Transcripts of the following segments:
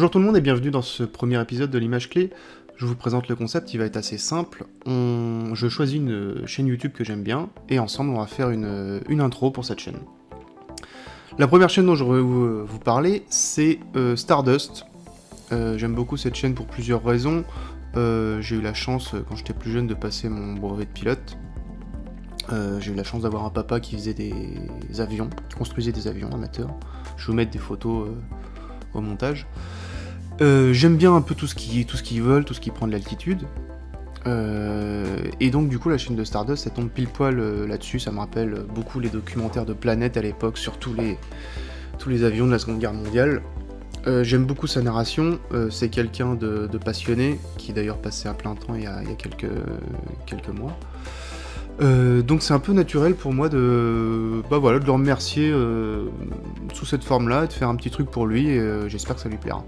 Bonjour tout le monde et bienvenue dans ce premier épisode de l'image clé. Je vous présente le concept, il va être assez simple. Je choisis une chaîne YouTube que j'aime bien et ensemble on va faire une intro pour cette chaîne. La première chaîne dont je vais vous parler, c'est Stardust. J'aime beaucoup cette chaîne pour plusieurs raisons. J'ai eu la chance, quand j'étais plus jeune, de passer mon brevet de pilote. J'ai eu la chance d'avoir un papa qui faisait des avions, qui construisait des avions amateurs. Je vais vous mettre des photos au montage. J'aime bien un peu tout ce qu'ils veulent, tout ce qui prend de l'altitude. Et donc du coup la chaîne de Stardust, ça tombe pile poil là-dessus. Ça me rappelle beaucoup les documentaires de Planète à l'époque, sur tous les avions de la Seconde Guerre mondiale. J'aime beaucoup sa narration, c'est quelqu'un de passionné, qui d'ailleurs passait à plein temps il y a quelques mois. Donc c'est un peu naturel pour moi de le remercier sous cette forme-là, et de faire un petit truc pour lui, et j'espère que ça lui plaira.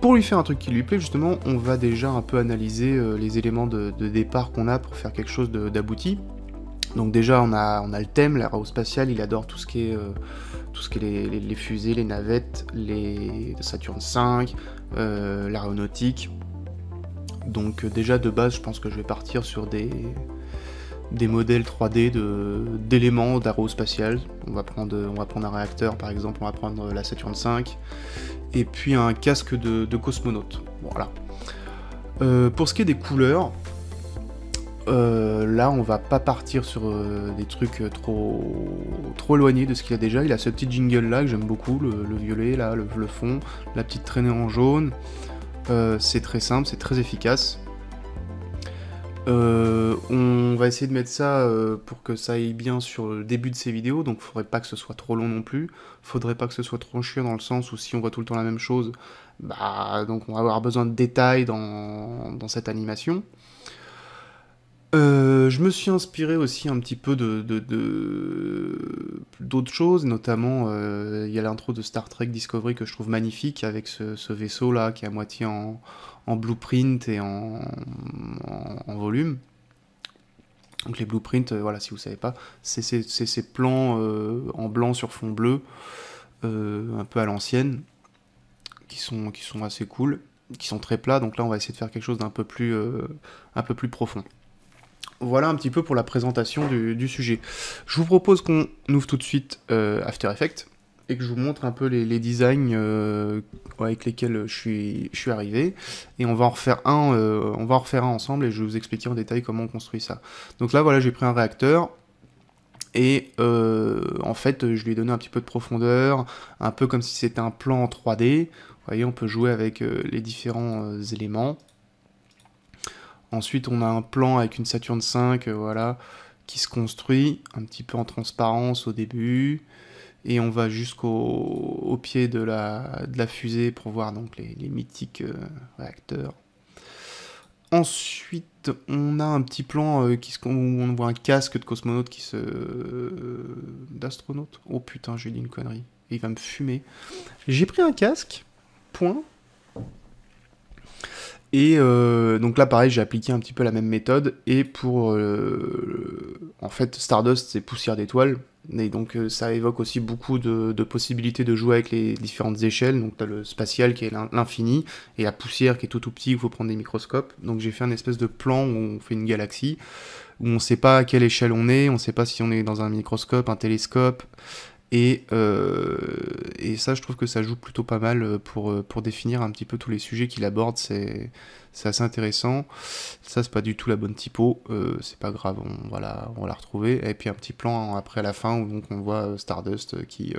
Pour lui faire un truc qui lui plaît, justement, on va déjà un peu analyser les éléments de départ qu'on a pour faire quelque chose d'abouti. Donc déjà on a le thème, l'aérospatial, il adore tout ce qui est les fusées, les navettes, les Saturn V, l'aéronautique. Donc déjà de base je pense que je vais partir sur des modèles 3D d'éléments d'aérospatial. On va prendre un réacteur par exemple, on va prendre la Saturn V, et puis un casque de cosmonaute. Voilà. Pour ce qui est des couleurs, là on va pas partir sur des trucs trop éloignés de ce qu'il a déjà. Il a ce petit jingle là que j'aime beaucoup, le violet là, le fond, la petite traînée en jaune. C'est très simple, c'est très efficace. On va essayer de mettre ça pour que ça aille bien sur le début de ces vidéos, donc faudrait pas que ce soit trop long non plus, faudrait pas que ce soit trop chiant dans le sens où si on voit tout le temps la même chose, bah donc on va avoir besoin de détails dans cette animation. Je me suis inspiré aussi un petit peu d'autres choses, notamment il y a l'intro de Star Trek Discovery que je trouve magnifique, avec ce vaisseau là qui est à moitié en blueprint et en volume. Donc les blueprints, voilà, si vous savez pas, c'est ces plans en blanc sur fond bleu, un peu à l'ancienne, qui sont assez cool, qui sont très plats. Donc là on va essayer de faire quelque chose d'un peu plus profond. Voilà un petit peu pour la présentation du sujet. Je vous propose qu'on ouvre tout de suite After Effects et que je vous montre un peu les designs avec lesquels je suis arrivé. Et on va en refaire un ensemble et je vais vous expliquer en détail comment on construit ça. Donc là voilà, j'ai pris un réacteur et en fait je lui ai donné un petit peu de profondeur, un peu comme si c'était un plan en 3D. Vous voyez, on peut jouer avec les différents éléments. Ensuite, on a un plan avec une Saturn V, voilà, qui se construit un petit peu en transparence au début. Et on va jusqu'au pied de la fusée pour voir donc les mythiques réacteurs. Ensuite, on a un petit plan où on voit un casque de cosmonaute qui se... d'astronaute. Oh putain, j'ai dit une connerie. Il va me fumer. J'ai pris un casque, point. Et donc là pareil, j'ai appliqué un petit peu la même méthode, et pour en fait Stardust c'est poussière d'étoiles, et donc ça évoque aussi beaucoup de possibilités de jouer avec les différentes échelles. Donc t'as le spatial qui est l'infini, et la poussière qui est tout petit, il faut prendre des microscopes. Donc j'ai fait un espèce de plan où on fait une galaxie, où on sait pas à quelle échelle on est, on sait pas si on est dans un microscope, un télescope, et ça je trouve que ça joue plutôt pas mal pour définir un petit peu tous les sujets qu'il aborde. C'est assez intéressant. Ça c'est pas du tout la bonne typo, c'est pas grave, on va la retrouver. Et puis un petit plan après à la fin où donc on voit Stardust qui...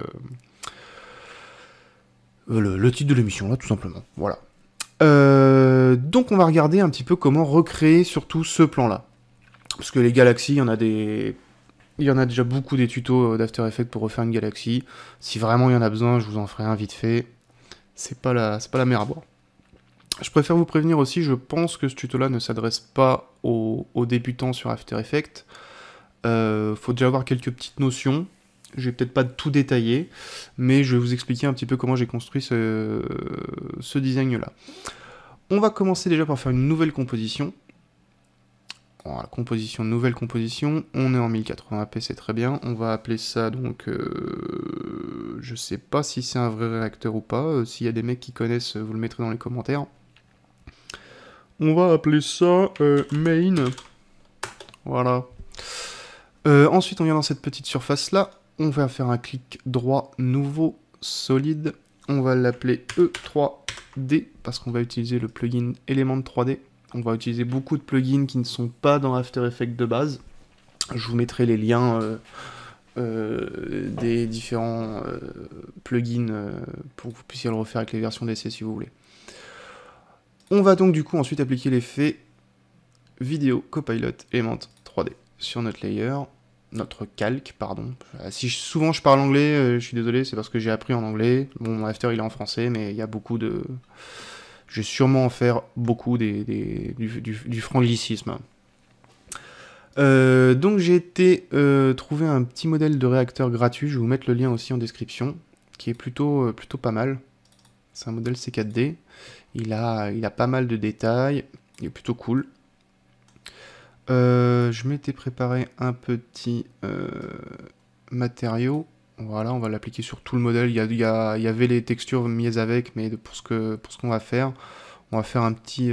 le titre de l'émission là tout simplement, voilà. Donc on va regarder un petit peu comment recréer surtout ce plan là, parce que les galaxies, il y en a déjà beaucoup des tutos d'After Effects pour refaire une galaxie. Si vraiment il y en a besoin, je vous en ferai un vite fait. C'est pas la mer à boire. Je préfère vous prévenir aussi, je pense que ce tuto-là ne s'adresse pas aux débutants sur After Effects. Faut déjà avoir quelques petites notions. Je vais peut-être pas tout détailler, mais je vais vous expliquer un petit peu comment j'ai construit ce design-là. On va commencer déjà par faire une nouvelle composition. Voilà, composition, nouvelle composition, on est en 1080p, c'est très bien, on va appeler ça donc, je sais pas si c'est un vrai réacteur ou pas, s'il y a des mecs qui connaissent, vous le mettrez dans les commentaires. On va appeler ça main, voilà. Ensuite on vient dans cette petite surface là, on va faire un clic droit, nouveau, solide, on va l'appeler E3D, parce qu'on va utiliser le plugin Element 3D. On va utiliser beaucoup de plugins qui ne sont pas dans After Effects de base. Je vous mettrai les liens des différents plugins pour que vous puissiez le refaire avec les versions d'essai si vous voulez. On va donc du coup ensuite appliquer l'effet Vidéo Copilot Element 3D sur notre layer, notre calque, pardon. Si souvent je parle anglais, je suis désolé, c'est parce que j'ai appris en anglais. Bon, mon After il est en français, mais il y a beaucoup de... Je vais sûrement en faire beaucoup du franglicisme. Donc j'ai été trouver un petit modèle de réacteur gratuit, je vais vous mettre le lien aussi en description, qui est plutôt pas mal. C'est un modèle C4D, il a pas mal de détails, il est plutôt cool. Je m'étais préparé un petit matériau. Voilà, on va l'appliquer sur tout le modèle. Il y avait les textures mises avec, mais pour ce qu'on va faire, on va faire un petit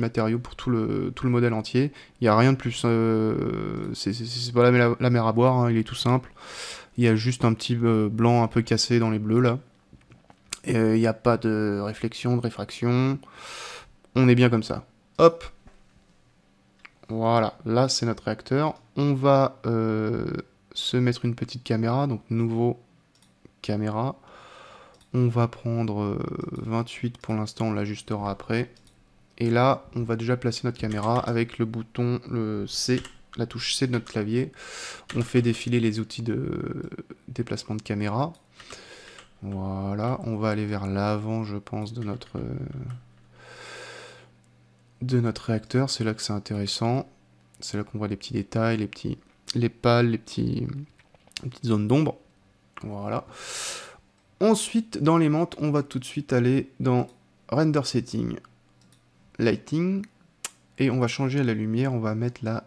matériau pour tout le modèle entier. Il n'y a rien de plus, c'est pas la mer à boire, hein, il est tout simple. Il y a juste un petit blanc un peu cassé dans les bleus là. Et, il n'y a pas de réflexion, de réfraction. On est bien comme ça. Hop. Voilà, là c'est notre réacteur. On va... se mettre une petite caméra, donc nouveau caméra, on va prendre 28 pour l'instant, on l'ajustera après, et là on va déjà placer notre caméra avec le bouton C, la touche C de notre clavier, on fait défiler les outils de déplacement de caméra, voilà, on va aller vers l'avant je pense de notre réacteur, c'est là que c'est intéressant, c'est là qu'on voit les petits détails, les pales, les petites zones d'ombre, voilà. Ensuite, dans les mantes, on va tout de suite aller dans Render Setting, Lighting, et on va changer la lumière, on va mettre la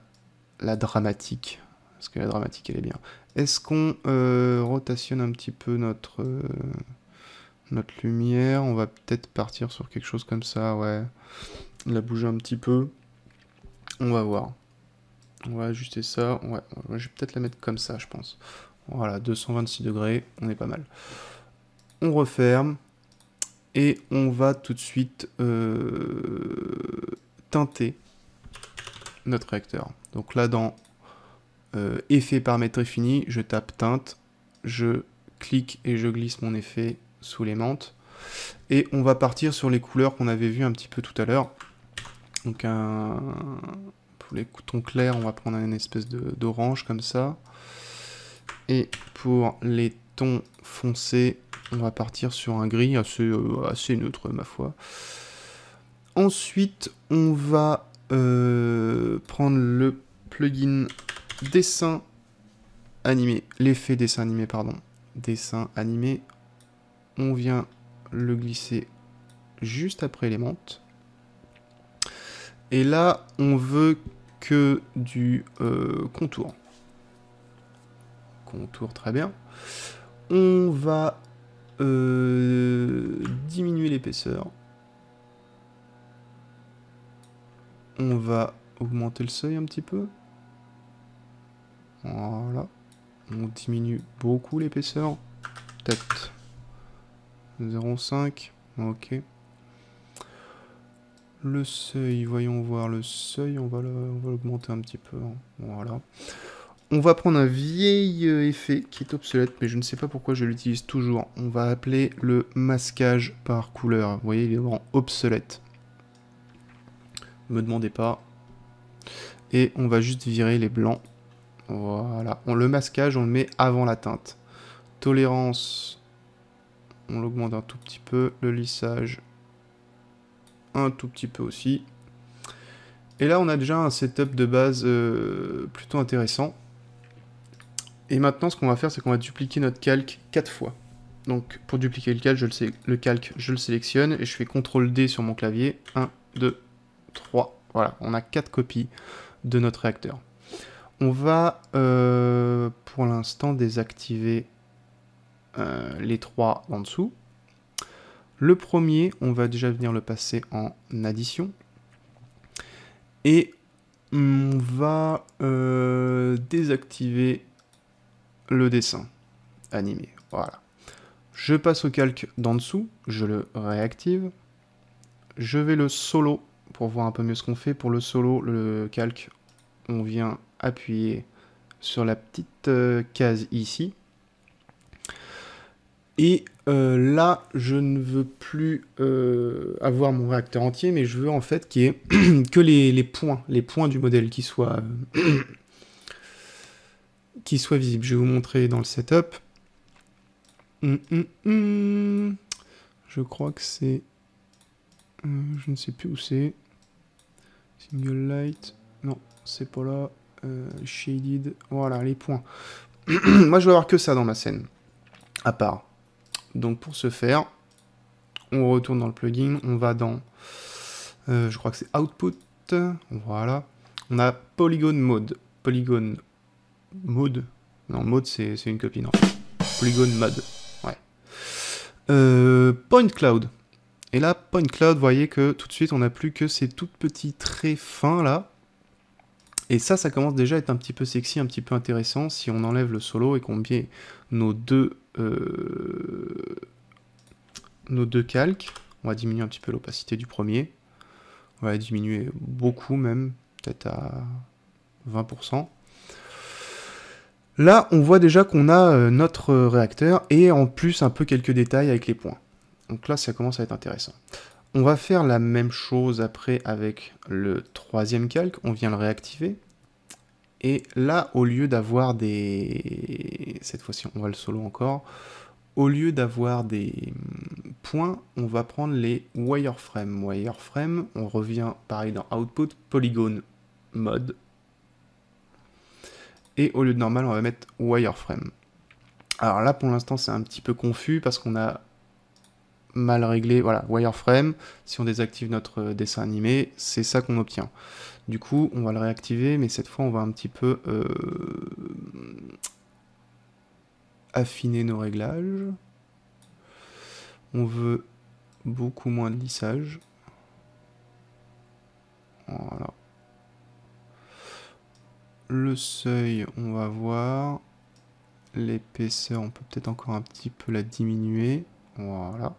dramatique, parce que la dramatique, elle est bien. Est-ce qu'on rotationne un petit peu notre lumière? On va peut-être partir sur quelque chose comme ça, ouais. La bouger un petit peu, on va voir. On va ajuster ça, ouais, je vais peut-être la mettre comme ça, je pense. Voilà, 226 degrés, on est pas mal. On referme, et on va tout de suite teinter notre réacteur. Donc là, dans effet paramétré fini, je tape teinte, je clique et je glisse mon effet sous les mantes. Et on va partir sur les couleurs qu'on avait vues un petit peu tout à l'heure. Donc pour les tons clairs, on va prendre une espèce d'orange comme ça. Et pour les tons foncés, on va partir sur un gris assez neutre, ma foi. Ensuite, on va prendre le plugin dessin animé, l'effet dessin animé, pardon. Dessin animé, on vient le glisser juste après les mantes. Et là, on veut que du contour. Contour, très bien. On va diminuer l'épaisseur. On va augmenter le seuil un petit peu. Voilà. On diminue beaucoup l'épaisseur. Peut-être 0,5. Ok. Le seuil, voyons voir le seuil, on va l'augmenter un petit peu, hein. Voilà. On va prendre un vieil effet qui est obsolète, mais je ne sais pas pourquoi je l'utilise toujours. On va appeler le masquage par couleur, vous voyez il est vraiment obsolète. Ne me demandez pas. Et on va juste virer les blancs, voilà. Le masquage, on le met avant la teinte. Tolérance, on l'augmente un tout petit peu, le lissage... un tout petit peu aussi. Et là on a déjà un setup de base plutôt intéressant. Et maintenant ce qu'on va faire c'est qu'on va dupliquer notre calque 4 fois. Donc pour dupliquer le calque, je le sélectionne et je fais CTRL D sur mon clavier. 1, 2, 3. Voilà, on a 4 copies de notre réacteur. On va pour l'instant désactiver les trois en dessous. Le premier, on va déjà venir le passer en addition. Et on va désactiver le dessin animé. Voilà. Je passe au calque d'en dessous, je le réactive. Je vais le solo pour voir un peu mieux ce qu'on fait. Pour le solo, le calque, on vient appuyer sur la petite case ici. Et là, je ne veux plus avoir mon réacteur entier, mais je veux en fait qu'il y ait que les points du modèle qui soient visibles. Je vais vous montrer dans le setup. Je crois que c'est... je ne sais plus où c'est. Single light. Non, c'est pas là. Shaded. Voilà, les points. Moi, je veux avoir que ça dans ma scène. À part. Donc pour ce faire, on retourne dans le plugin, on va dans, je crois que c'est Output, voilà, on a Polygon Mode, non Mode c'est une copine en fait, Polygon Mode, ouais, Point Cloud, et là Point Cloud, vous voyez que tout de suite on n'a plus que ces tout petits traits fins là, et ça, ça commence déjà à être un petit peu sexy, un petit peu intéressant, si on enlève le solo et qu'on met nos deux calques. On va diminuer un petit peu l'opacité du premier. On va diminuer beaucoup même, peut-être à 20%. Là, on voit déjà qu'on a notre réacteur et en plus un peu quelques détails avec les points. Donc là, ça commence à être intéressant. On va faire la même chose après avec le troisième calque. On vient le réactiver. Et là, au lieu d'avoir des... Cette fois-ci, on va le solo encore. Au lieu d'avoir des points, on va prendre les wireframes. Wireframe, on revient pareil dans Output, Polygon Mode. Et au lieu de normal, on va mettre wireframe. Alors là, pour l'instant, c'est un petit peu confus parce qu'on a mal réglé. Voilà, wireframe, si on désactive notre dessin animé, c'est ça qu'on obtient. Du coup, on va le réactiver, mais cette fois, on va un petit peu affiner nos réglages. On veut beaucoup moins de lissage. Voilà. Le seuil, on va voir. L'épaisseur, on peut peut-être encore un petit peu la diminuer. Voilà.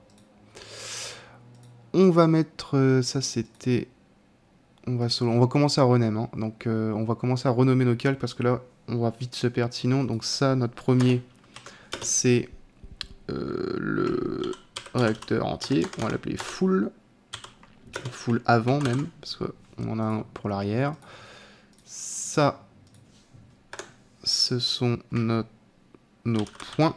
On va mettre... Ça, c'était... On va commencer à rename, hein. Donc on va commencer à renommer nos calques parce que là on va vite se perdre sinon. Donc ça, notre premier, c'est le réacteur entier, on va l'appeler full avant même, parce qu'on en a un pour l'arrière. Ça, ce sont nos points.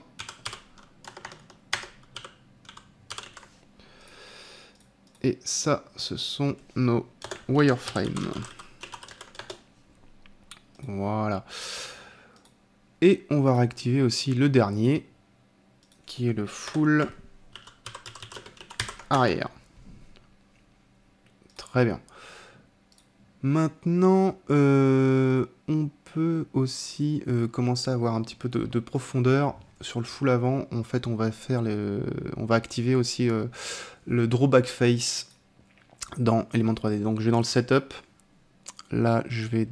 Et ça, ce sont nos wireframes. Voilà. Et on va réactiver aussi le dernier, qui est le full arrière. Très bien. Maintenant, on peut aussi commencer à avoir un petit peu de profondeur. Sur le full avant, en fait, on va activer aussi le drawback face dans Element 3D. Donc, je vais dans le setup. Là, je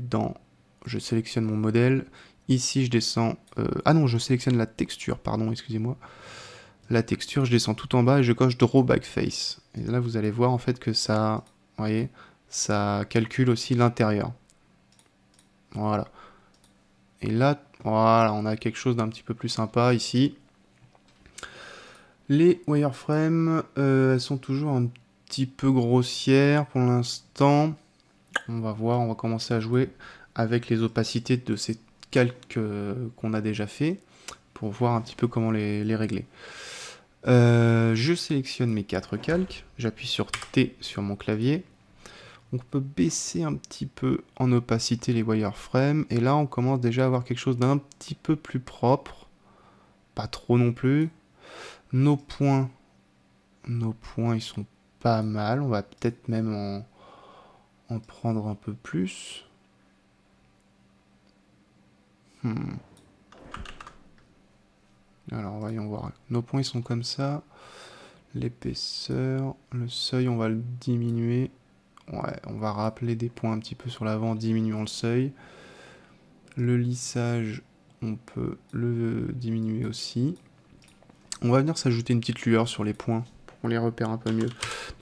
sélectionne mon modèle. Ici, je descends. Ah non, je sélectionne la texture. Pardon, excusez-moi. La texture, je descends tout en bas et je coche drawback face. Et là, vous allez voir en fait que ça, vous voyez, ça calcule aussi l'intérieur. Voilà. Et là, voilà, on a quelque chose d'un petit peu plus sympa ici. Les wireframes, elles sont toujours un petit peu grossières pour l'instant. On va voir, on va commencer à jouer avec les opacités de ces calques qu'on a déjà fait pour voir un petit peu comment les régler. Je sélectionne mes 4 calques, j'appuie sur T sur mon clavier. On peut baisser un petit peu en opacité les wireframes. Et là, on commence déjà à avoir quelque chose d'un petit peu plus propre. Pas trop non plus. Nos points, ils sont pas mal. On va peut-être même en prendre un peu plus. Alors voyons voir. Nos points ils sont comme ça. L'épaisseur, le seuil on va le diminuer. Ouais, on va rappeler des points un petit peu sur l'avant en diminuant le seuil. Le lissage, on peut le diminuer aussi. On va venir s'ajouter une petite lueur sur les points pour qu'on les repère un peu mieux.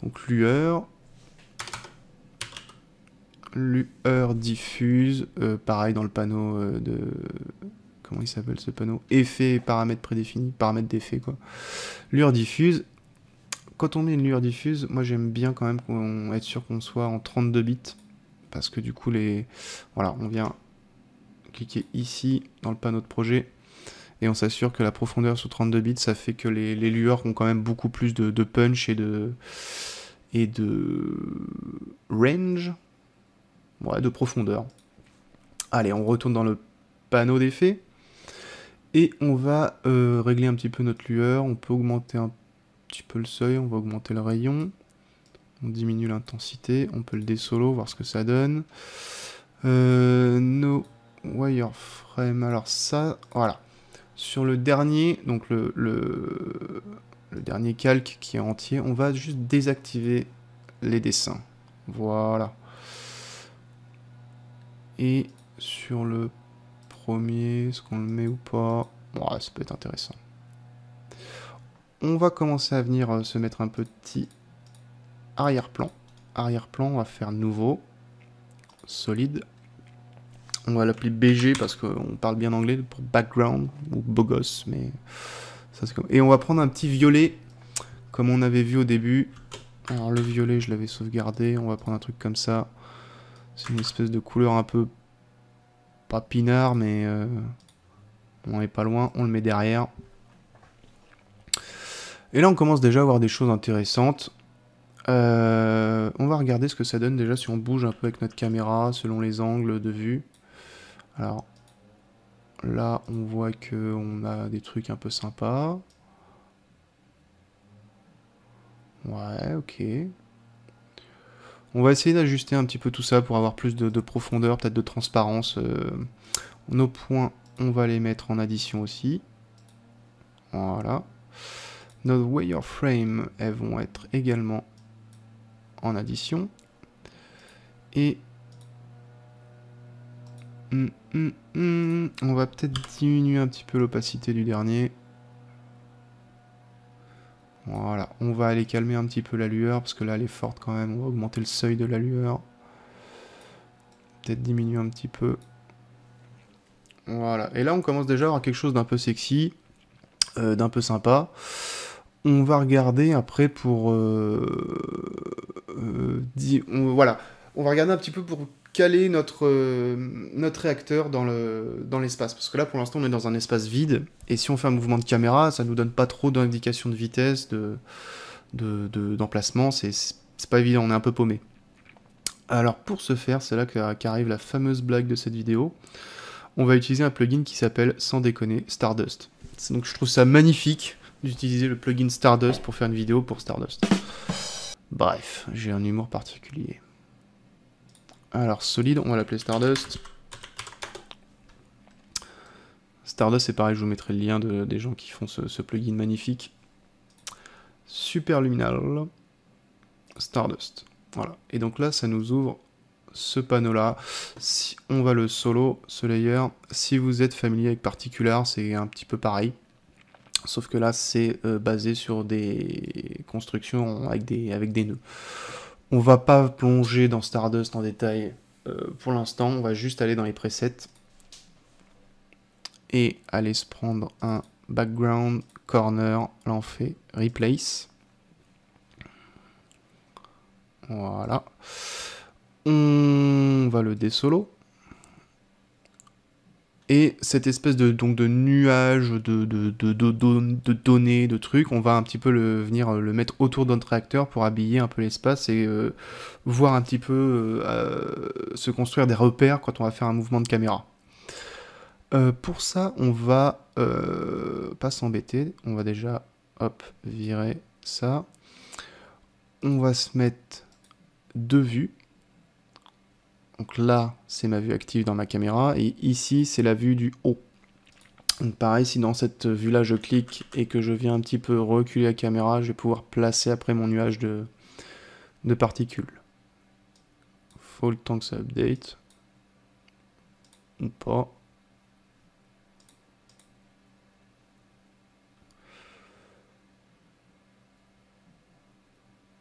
Donc lueur. Lueur diffuse, pareil dans le panneau de... Comment il s'appelle ce panneau? Effet, paramètres prédéfinis, paramètres d'effet quoi. Lueur diffuse. Quand on met une lueur diffuse, moi j'aime bien quand même qu'on être sûr qu'on soit en 32 bits. Parce que du coup les... Voilà, on vient cliquer ici dans le panneau de projet. Et on s'assure que la profondeur sous 32 bits, ça fait que les lueurs ont quand même beaucoup plus de punch et de range. Ouais, de profondeur. Allez, on retourne dans le panneau d'effet. Et on va régler un petit peu notre lueur. On peut augmenter un petit peu le seuil. On va augmenter le rayon. On diminue l'intensité. On peut le désolo, voir ce que ça donne. No wireframe. Alors ça, voilà. Sur le dernier, donc le dernier calque qui est entier, on va juste désactiver les dessins. Voilà. Et sur le premier, est-ce qu'on le met ou pas? Bon, ça peut être intéressant. On va commencer à venir se mettre un petit arrière-plan. Arrière-plan, on va faire nouveau, solide. On va l'appeler BG parce qu'on parle bien anglais pour background ou beau gosse, mais ça c'est comme... Et on va prendre un petit violet comme on avait vu au début. Alors le violet, je l'avais sauvegardé. On va prendre un truc comme ça. C'est une espèce de couleur un peu pas pinard, mais on est pas loin. On le met derrière. Et là, on commence déjà à voir des choses intéressantes. On va regarder ce que ça donne déjà si on bouge un peu avec notre caméra selon les angles de vue. Alors là on voit que on a des trucs un peu sympas. Ouais, ok. On va essayer d'ajuster un petit peu tout ça pour avoir plus de profondeur, peut-être de transparence. Nos points, on va les mettre en addition aussi. Voilà. Nos wireframes, elles vont être également en addition. Et... on va peut-être diminuer un petit peu l'opacité du dernier. Voilà, on va aller calmer un petit peu la lueur, parce que là elle est forte quand même. On va augmenter le seuil de la lueur. Peut-être diminuer un petit peu. Voilà, et là on commence déjà à avoir quelque chose d'un peu sexy, d'un peu sympa. On va regarder après pour... voilà, on va regarder un petit peu pour... caler notre réacteur dans l'espace. Parce que là, pour l'instant, on est dans un espace vide. Et si on fait un mouvement de caméra, ça ne nous donne pas trop d'indications de vitesse, d'emplacement. C'est pas évident, on est un peu paumé. Alors, pour ce faire, c'est là qu'arrive la fameuse blague de cette vidéo. On va utiliser un plugin qui s'appelle, sans déconner, Stardust. Donc, je trouve ça magnifique d'utiliser le plugin Stardust pour faire une vidéo pour Stardust. Bref, j'ai un humour particulier. Alors solide, on va l'appeler Stardust. Stardust, c'est pareil, je vous mettrai le lien des gens qui font ce plugin magnifique. Superluminal. Stardust. Voilà. Et donc là, ça nous ouvre ce panneau-là. Si on va le solo, ce layer. Si vous êtes familier avec Particular, c'est un petit peu pareil. Sauf que là, c'est basé sur des constructions avec des nœuds. On va pas plonger dans Stardust en détail pour l'instant, on va juste aller dans les presets et aller se prendre un background corner, là on fait replace. Voilà. On va le désolo. Et cette espèce de nuage de données, de trucs, on va un petit peu venir le mettre autour de notre réacteur pour habiller un peu l'espace et voir un petit peu se construire des repères quand on va faire un mouvement de caméra. Pour ça, on va pas s'embêter, on va déjà hop, virer ça. On va se mettre deux vues. Donc là, c'est ma vue active dans ma caméra. Et ici, c'est la vue du haut. Donc pareil, si dans cette vue-là, je clique et que je viens un petit peu reculer la caméra, je vais pouvoir placer après mon nuage de particules. Faut le temps que ça update. Ou pas.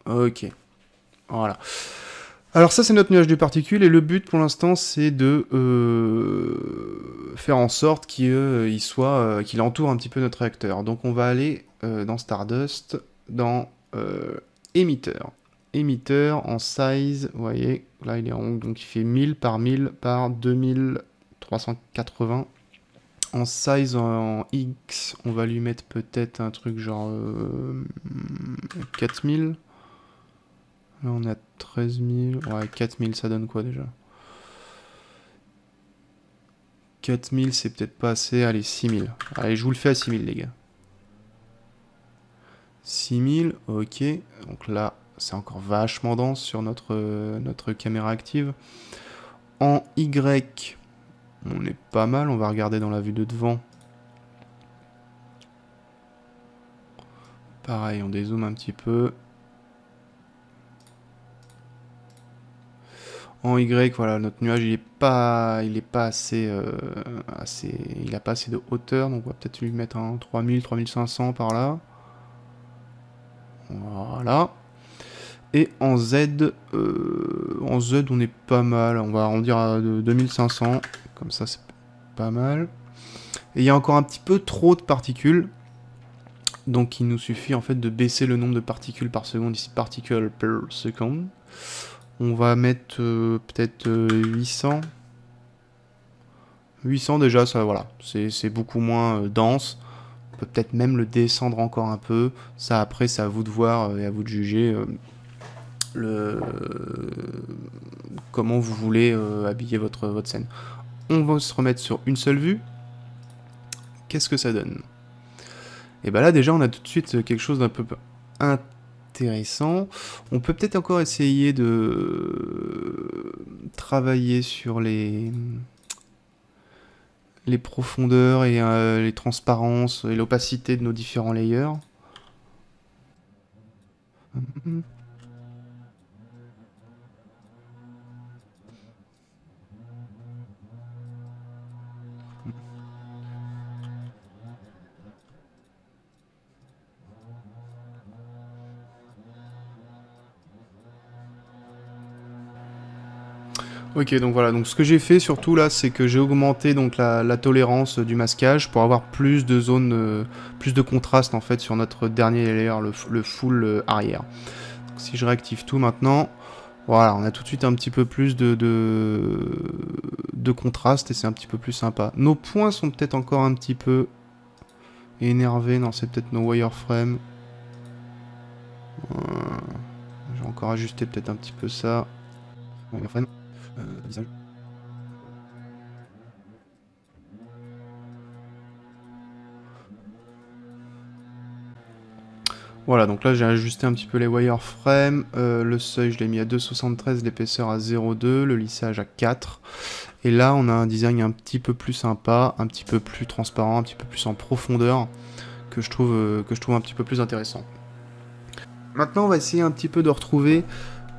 Ok. Voilà. Alors ça, c'est notre nuage de particules, et le but pour l'instant, c'est de faire en sorte qu'il entoure un petit peu notre réacteur. Donc on va aller dans Stardust, dans émetteur. Émetteur en size, vous voyez, là il est rond, donc il fait 1000 par 1000 par 2380. En size en X, on va lui mettre peut-être un truc genre 4000. Là on a 13000, ouais 4000 ça donne quoi déjà? 4000 c'est peut-être pas assez, allez 6000. Allez je vous le fais à 6000 les gars. 6000, ok, donc là c'est encore vachement dense sur notre caméra active. En Y, on est pas mal, on va regarder dans la vue de devant. Pareil, on dézoome un petit peu. En Y, voilà, notre nuage, il a pas assez de hauteur, donc on va peut-être lui mettre un 3000, 3500 par là. Voilà. Et en Z, on est pas mal, on va arrondir à 2500, comme ça c'est pas mal. Et il y a encore un petit peu trop de particules, donc il nous suffit en fait de baisser le nombre de particules par seconde, ici particules per second. On va mettre peut-être 800. 800 déjà, ça voilà, c'est beaucoup moins dense. On peut peut-être même le descendre encore un peu. Ça après, c'est à vous de voir et à vous de juger comment vous voulez habiller votre scène. On va se remettre sur une seule vue. Qu'est-ce que ça donne? Et ben là déjà, on a tout de suite quelque chose d'un peu intéressant. On peut peut-être encore essayer de travailler sur les profondeurs et les transparences et l'opacité de nos différents layers. Ok, donc voilà, donc ce que j'ai fait surtout là, c'est que j'ai augmenté donc la tolérance du masquage pour avoir plus de zones, plus de contraste en fait sur notre dernier layer, le full arrière. Donc, si je réactive tout maintenant, voilà, on a tout de suite un petit peu plus de contraste et c'est un petit peu plus sympa. Nos points sont peut-être encore un petit peu énervés, non c'est peut-être nos wireframes. J'ai encore ajusté peut-être un petit peu ça. Wireframe. Visage. Voilà, donc là j'ai ajusté un petit peu les wireframes, le seuil je l'ai mis à 2,73, l'épaisseur à 0,2, le lissage à 4, et là on a un design un petit peu plus sympa, un petit peu plus transparent, un petit peu plus en profondeur, que je trouve un petit peu plus intéressant. Maintenant on va essayer un petit peu de retrouver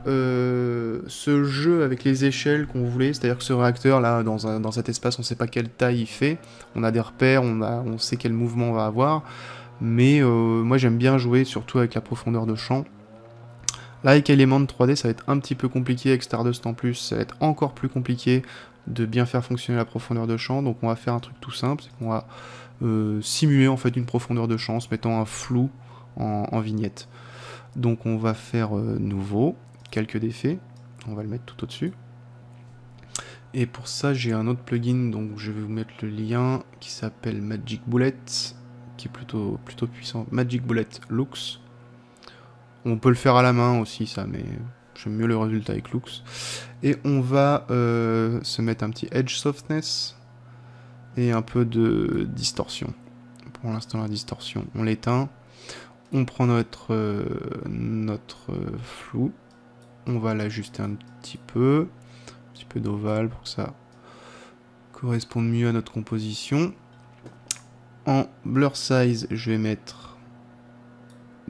ce jeu avec les échelles qu'on voulait, c'est-à-dire que ce réacteur là, dans cet espace, on sait pas quelle taille il fait, on a des repères, on sait quel mouvement on va avoir, mais moi j'aime bien jouer surtout avec la profondeur de champ. Là avec Element 3D ça va être un petit peu compliqué, avec Stardust en plus ça va être encore plus compliqué de bien faire fonctionner la profondeur de champ, donc on va faire un truc tout simple, c'est qu'on va simuler en fait une profondeur de champ en se mettant un flou en vignette. Donc on va faire nouveau, calque d'effet, on va le mettre tout au-dessus. Et pour ça, j'ai un autre plugin, donc je vais vous mettre le lien, qui s'appelle Magic Bullet, qui est plutôt puissant. Magic Bullet Looks. On peut le faire à la main aussi, ça, mais j'aime mieux le résultat avec Looks. Et on va se mettre un petit Edge Softness et un peu de distorsion. Pour l'instant, la distorsion, on l'éteint. On prend notre flou. On va l'ajuster un petit peu. petit peu d'ovale pour que ça corresponde mieux à notre composition. En blur size, je vais mettre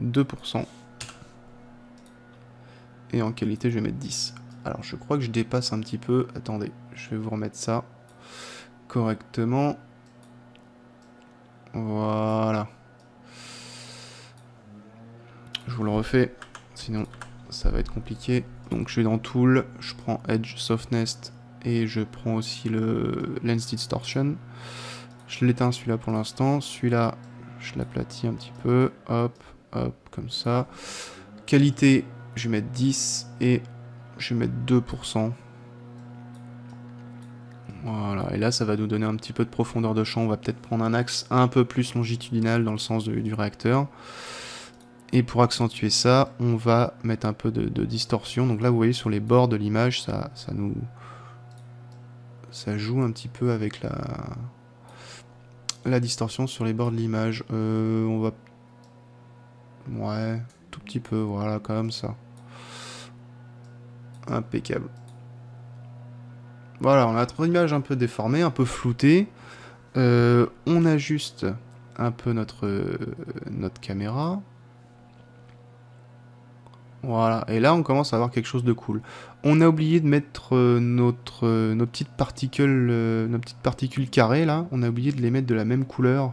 2%. Et en qualité, je vais mettre 10. Alors, je crois que je dépasse un petit peu. Attendez, je vais vous remettre ça correctement. Voilà. Je vous le refais, sinon ça va être compliqué. Donc, je vais dans Tool, je prends Edge Softness et je prends aussi le Lens Distortion. Je l'éteins celui-là pour l'instant. Celui-là, je l'aplatis un petit peu. Hop, hop, comme ça. Qualité, je vais mettre 10 et je vais mettre 2%. Voilà, et là ça va nous donner un petit peu de profondeur de champ. On va peut-être prendre un axe un peu plus longitudinal dans le sens du réacteur. Et pour accentuer ça, on va mettre un peu de distorsion. Donc là vous voyez sur les bords de l'image, ça joue un petit peu avec la distorsion sur les bords de l'image. On va... Ouais, tout petit peu, voilà, comme ça. Impeccable. Voilà, on a notre image un peu déformée, un peu floutée. On ajuste un peu notre caméra. Voilà, et là on commence à avoir quelque chose de cool. On a oublié de mettre nos petites particules carrées là. On a oublié de les mettre de la même couleur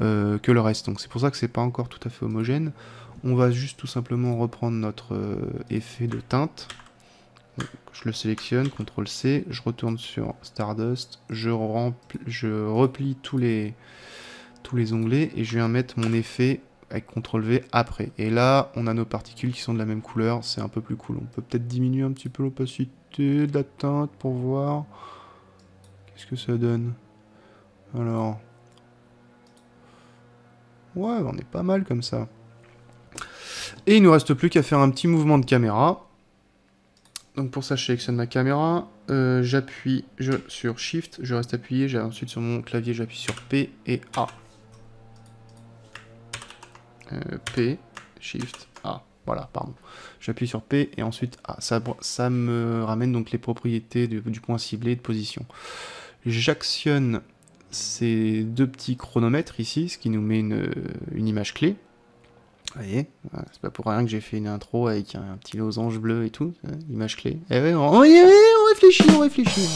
que le reste. Donc c'est pour ça que c'est pas encore tout à fait homogène. On va juste tout simplement reprendre notre effet de teinte. Donc, je le sélectionne, CTRL-C, je retourne sur Stardust, je replie tous les onglets et je viens mettre mon effet avec CTRL-V après. Et là, on a nos particules qui sont de la même couleur, c'est un peu plus cool. On peut peut-être diminuer un petit peu l'opacité de la teinte pour voir... Qu'est-ce que ça donne? Alors... Ouais, on est pas mal comme ça. Et il nous reste plus qu'à faire un petit mouvement de caméra. Donc pour ça, je sélectionne ma caméra, j'appuie sur Shift, je reste appuyé, ensuite sur mon clavier, j'appuie sur P et A. P, Shift, A, voilà, pardon. J'appuie sur P et ensuite A. Ça me ramène donc les propriétés du point ciblé et de position. J'actionne ces deux petits chronomètres ici, ce qui nous met une image clé. Vous voyez, c'est pas pour rien que j'ai fait une intro avec un petit losange bleu et tout, image clé. Eh ouais, on réfléchit, on réfléchit.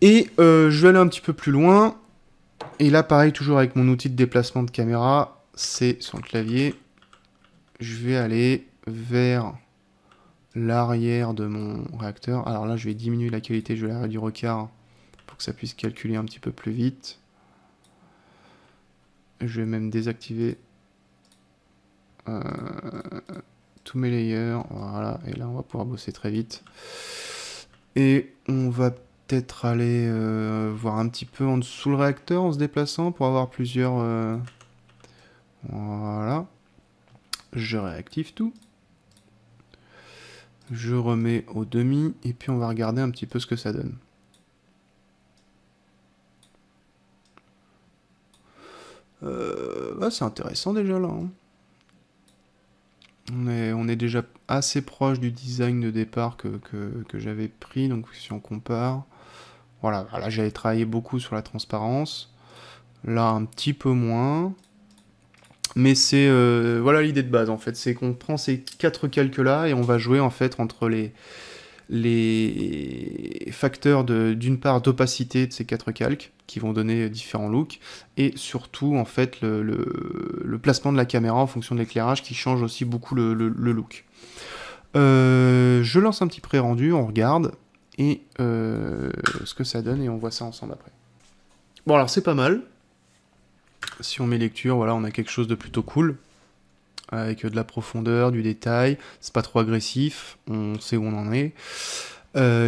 Et je vais aller un petit peu plus loin. Et là, pareil, toujours avec mon outil de déplacement de caméra, c'est sur le clavier. Je vais aller vers l'arrière de mon réacteur. Alors là, je vais diminuer la qualité, je vais la réduire au quart pour que ça puisse calculer un petit peu plus vite. Je vais même désactiver... tous mes layers, voilà, et là on va pouvoir bosser très vite. Et on va peut-être aller voir un petit peu en dessous le réacteur en se déplaçant pour avoir plusieurs... Voilà. Je réactive tout. Je remets au demi, et puis on va regarder un petit peu ce que ça donne. C'est intéressant déjà là, hein. On est déjà assez proche du design de départ que j'avais pris, donc si on compare... Voilà, là j'avais travaillé beaucoup sur la transparence, là un petit peu moins, mais c'est... voilà l'idée de base en fait, c'est qu'on prend ces quatre calques-là et on va jouer en fait entre les facteurs d'une part d'opacité de ces quatre calques qui vont donner différents looks et surtout en fait le placement de la caméra en fonction de l'éclairage qui change aussi beaucoup le look. Je lance un petit pré-rendu, on regarde et ce que ça donne et on voit ça ensemble après. Bon alors c'est pas mal. Si on met lecture, voilà, on a quelque chose de plutôt cool. Avec de la profondeur, du détail, c'est pas trop agressif, on sait où on en est.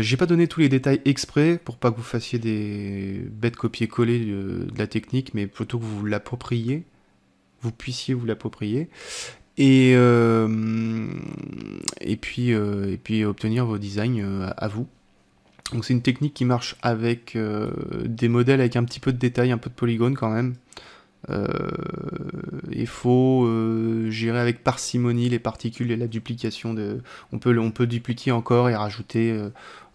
J'ai pas donné tous les détails exprès pour pas que vous fassiez des bêtes copier-coller de la technique, mais plutôt que vous l'appropriez, vous puissiez vous l'approprier, et puis obtenir vos designs à vous. Donc c'est une technique qui marche avec des modèles avec un petit peu de détail, un peu de polygone quand même. il faut gérer avec parcimonie les particules et la duplication. On peut dupliquer encore et rajouter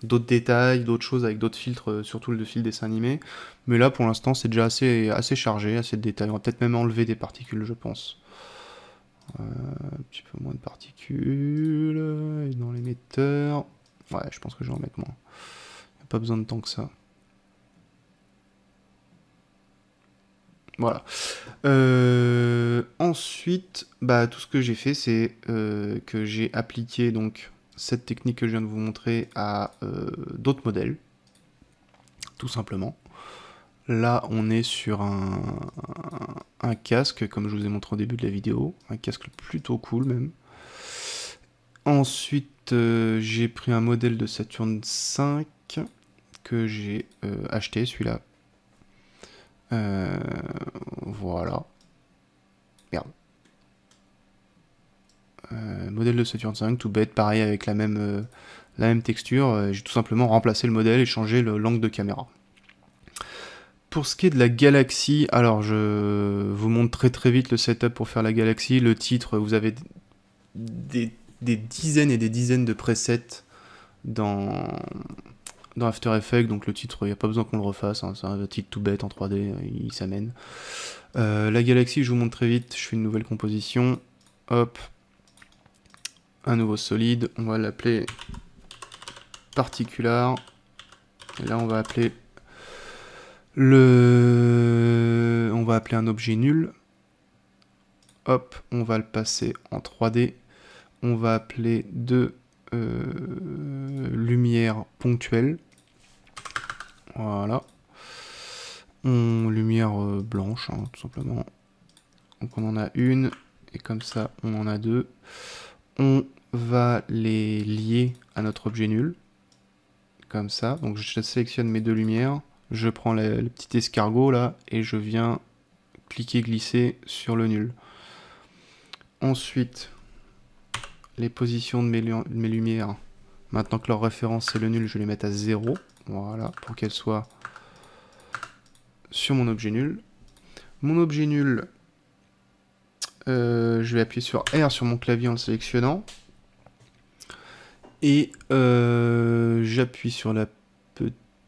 d'autres détails, d'autres choses avec d'autres filtres, surtout le fil dessin animé. Mais là, pour l'instant, c'est déjà assez chargé, assez de détails. On va peut-être même enlever des particules, je pense. Un petit peu moins de particules. Et dans l'émetteur... Ouais, je pense que je vais en mettre moins. Il n'y a pas besoin de tant que ça. Voilà. Ensuite, bah, tout ce que j'ai fait, c'est que j'ai appliqué donc cette technique que je viens de vous montrer à d'autres modèles, tout simplement. Là, on est sur un casque, comme je vous ai montré au début de la vidéo, un casque plutôt cool même. Ensuite, j'ai pris un modèle de Saturn V que j'ai acheté, celui-là. Voilà. Merde. Modèle de Saturn V, tout bête, pareil avec la même texture. J'ai tout simplement remplacé le modèle et changé l'angle de caméra. Pour ce qui est de la galaxie, alors je vous montre très vite le setup pour faire la galaxie. Le titre, vous avez des dizaines et des dizaines de presets dans After Effects, donc le titre, il n'y a pas besoin qu'on le refasse, hein, c'est un titre tout bête en 3D, il s'amène. La galaxie, je vous montre très vite, je fais une nouvelle composition, hop, un nouveau solide, on va l'appeler Particular, et là on va appeler un objet nul, hop, on va le passer en 3D, on va appeler lumière ponctuelle. Voilà. Lumière blanche, hein, tout simplement. Donc on en a une, et comme ça on en a deux. On va les lier à notre objet nul. Comme ça. Donc je sélectionne mes deux lumières. Je prends le petit escargot là, et je viens cliquer, glisser sur le nul. Ensuite, les positions de mes lumières, maintenant que leur référence c'est le nul, je vais les mettre à 0. Voilà, pour qu'elles soient sur mon objet nul. Mon objet nul, je vais appuyer sur R sur mon clavier en le sélectionnant. Et j'appuie sur le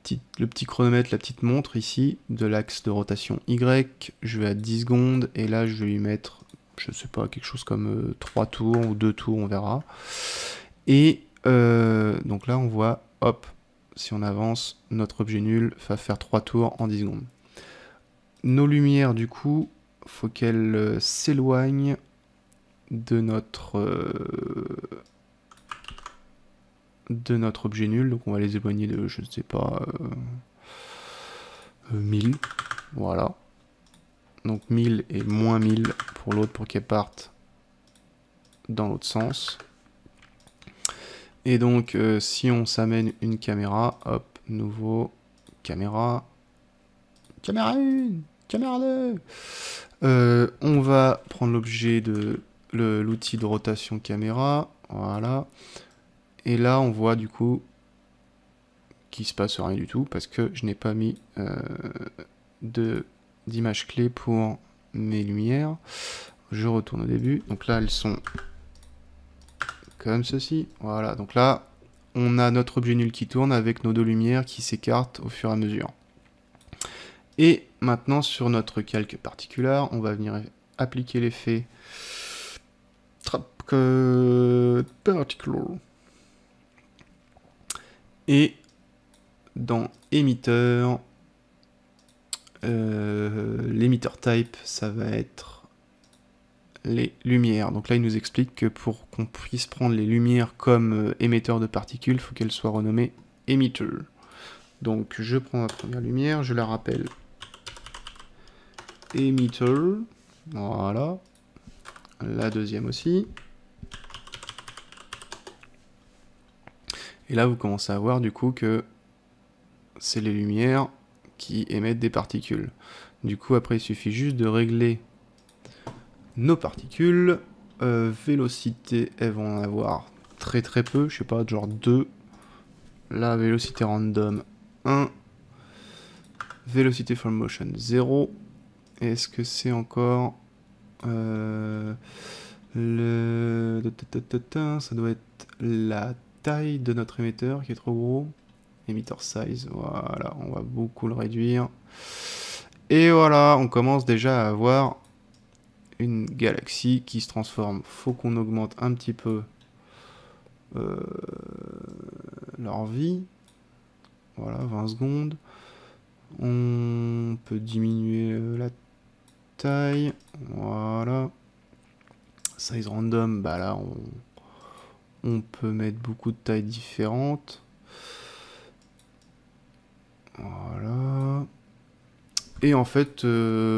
petit chronomètre, la petite montre ici, de l'axe de rotation Y. Je vais à 10 secondes et là je vais lui mettre... je sais pas, quelque chose comme 3 tours ou 2 tours, on verra. Et donc là, on voit, hop, si on avance, notre objet nul va faire 3 tours en 10 secondes. Nos lumières, du coup, faut qu'elles s'éloignent de notre objet nul. Donc on va les éloigner de, je ne sais pas, 1000, voilà. Donc 1000 et moins 1000 pour l'autre, pour qu'elle parte dans l'autre sens. Et donc si on s'amène une caméra, hop, nouveau, caméra 1, caméra 2. On va prendre l'objet de l'outil de rotation caméra, voilà. Et là on voit du coup qu'il se passe rien du tout parce que je n'ai pas mis d'image clé pour mes lumières. Je retourne au début. Donc là, elles sont comme ceci. Voilà. Donc là, on a notre objet nul qui tourne avec nos deux lumières qui s'écartent au fur et à mesure. Et maintenant, sur notre calque particulier, on va venir appliquer l'effet Particular. Et dans émetteur, l'émetteur type, ça va être les lumières. Donc là, il nous explique que pour qu'on puisse prendre les lumières comme émetteur de particules, il faut qu'elles soient renommées emitter. Donc je prends ma première lumière, je la rappelle emitter. Voilà. La deuxième aussi. Et là, vous commencez à voir du coup que c'est les lumières qui émettent des particules. Du coup, après, il suffit juste de régler nos particules. Vélocité, elles vont en avoir très peu, je sais pas, genre 2. Là, vélocité random, 1. Vélocité from motion, 0. Est-ce que c'est encore Ça doit être la taille de notre émetteur qui est trop gros. Emitter size, voilà, on va beaucoup le réduire. Et voilà, on commence déjà à avoir une galaxie qui se transforme. Faut qu'on augmente un petit peu leur vie. Voilà, 20 secondes. On peut diminuer la taille. Voilà. Size random, bah là, on peut mettre beaucoup de tailles différentes. Voilà. Et en fait,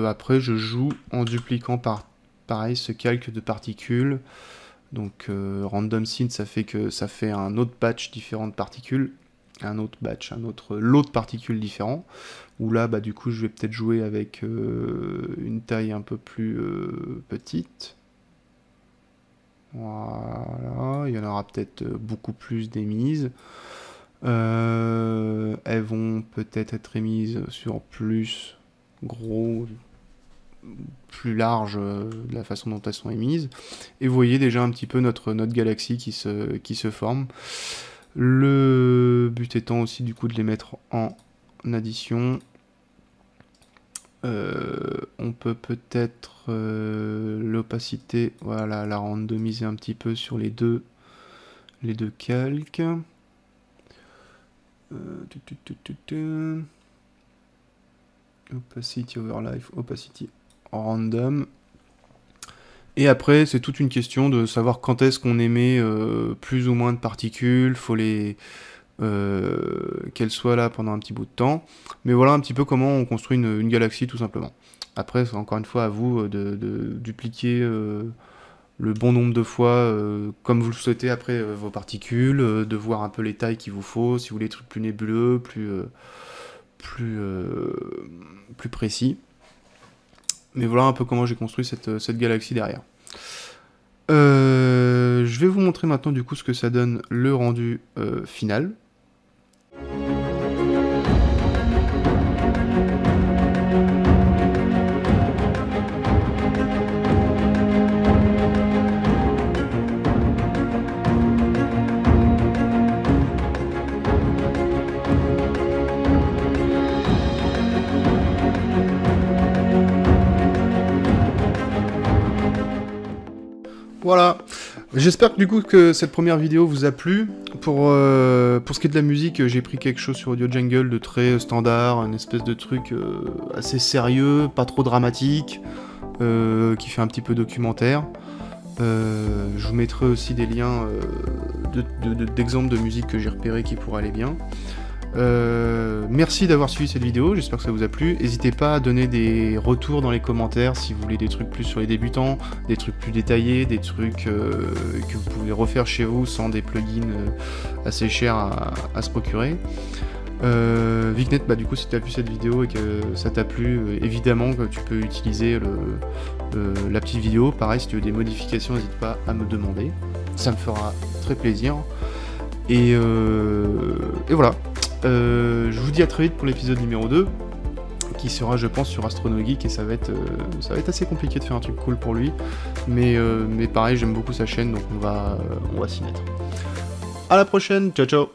après, je joue en dupliquant pareil ce calque de particules. Donc, random synth, ça fait que ça fait un autre batch différent de particules. Lot de particules différents. Où là, bah, du coup, je vais peut-être jouer avec une taille un peu plus petite. Voilà. Il y en aura peut-être beaucoup plus d'émises. Elles vont peut-être être émises sur plus gros, plus large de la façon dont elles sont émises. Et vous voyez déjà un petit peu notre galaxie qui se forme. Le but étant aussi du coup de les mettre en addition. On peut peut-être l'opacité, voilà, la randomiser un petit peu sur les deux calques. Opacity overlay, opacity random. Et après, c'est toute une question de savoir quand est-ce qu'on émet plus ou moins de particules. Faut les qu'elles soient là pendant un petit bout de temps. Mais voilà un petit peu comment on construit une galaxie tout simplement. Après, c'est encore une fois à vous de dupliquer le bon nombre de fois, comme vous le souhaitez, après vos particules, de voir un peu les tailles qu'il vous faut, si vous voulez des trucs plus nébuleux, plus précis. Mais voilà un peu comment j'ai construit cette galaxie derrière. Je vais vous montrer maintenant du coup ce que ça donne le rendu final. Voilà, j'espère du coup que cette première vidéo vous a plu. Pour ce qui est de la musique, j'ai pris quelque chose sur AudioJungle de très standard, une espèce de truc assez sérieux, pas trop dramatique, qui fait un petit peu documentaire. Je vous mettrai aussi des liens d'exemples de musique que j'ai repéré qui pourraient aller bien. Merci d'avoir suivi cette vidéo, j'espère que ça vous a plu. N'hésitez pas à donner des retours dans les commentaires si vous voulez des trucs plus sur les débutants, des trucs plus détaillés, des trucs que vous pouvez refaire chez vous sans des plugins assez chers à se procurer. Vicnet, bah du coup si tu as vu cette vidéo et que ça t'a plu, évidemment que tu peux utiliser la petite vidéo. Pareil, si tu veux des modifications, n'hésite pas à me demander, ça me fera très plaisir. Et voilà. Je vous dis à très vite pour l'épisode numéro 2 qui sera je pense sur AstronoGeek, et ça va être assez compliqué de faire un truc cool pour lui, mais pareil, j'aime beaucoup sa chaîne, donc on va s'y mettre. À la prochaine, ciao ciao.